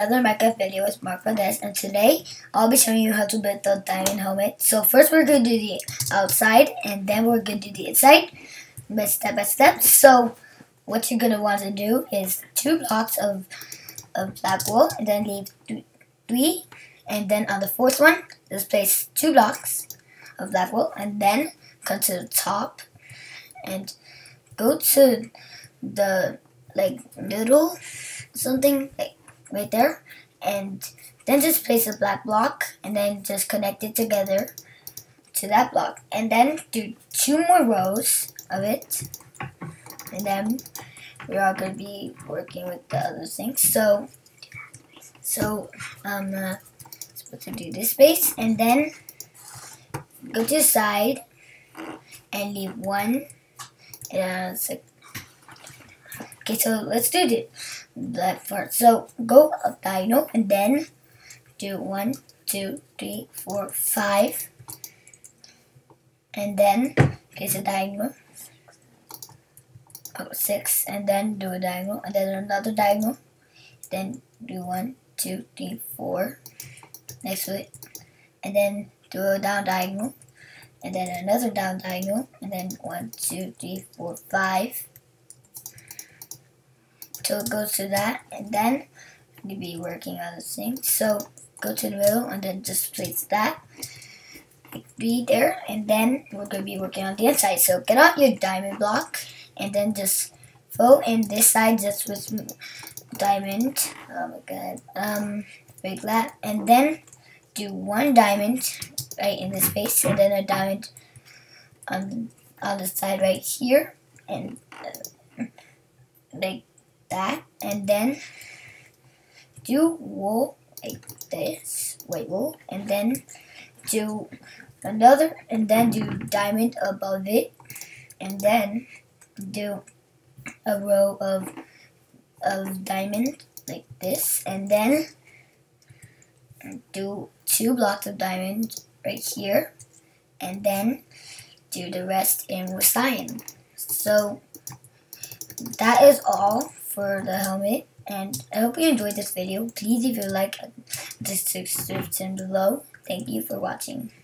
Another Minecraft video is Mark Fidesz, and today I'll be showing you how to build the diamond helmet. So first we're going to do the outside and then we're going to do the inside, step by step. So what you're going to want to do is 2 blocks of black wool, and then leave 3, and then on the 4th one just place 2 blocks of black wool, and then come to the top and go to the middle something right there, and then just place a black block and then just connect it together to that block, and then do 2 more rows of it, and then we're all going to be working with the other things. So I'm supposed to do this space, and then go to the side and leave 1, and it's like, okay, so let's do the black part. So go up diagonal and then do 1, 2, 3, 4, 5, and then get a diagonal, 6, and then do a diagonal, and then another diagonal, then do 1, 2, 3, 4 next to it, and then do a down diagonal, and then another down diagonal, and then 1, 2, 3, 4, 5. So it goes to that, and then you'll be working on this thing. So go to the middle and then just place that be there, and then we're going to be working on the inside. So get out your diamond block and then just fill in this side just with diamond. Oh my god. Break that, and then do 1 diamond right in this space, and then a diamond on the side right here, and that, and then do wool like this, white wool, and then do another, and then do diamond above it, and then do a row of diamond like this, and then do 2 blocks of diamond right here, and then do the rest in with cyan. So that is all for the helmet, and I hope you enjoyed this video. Please leave your like and subscription below. Thank you for watching.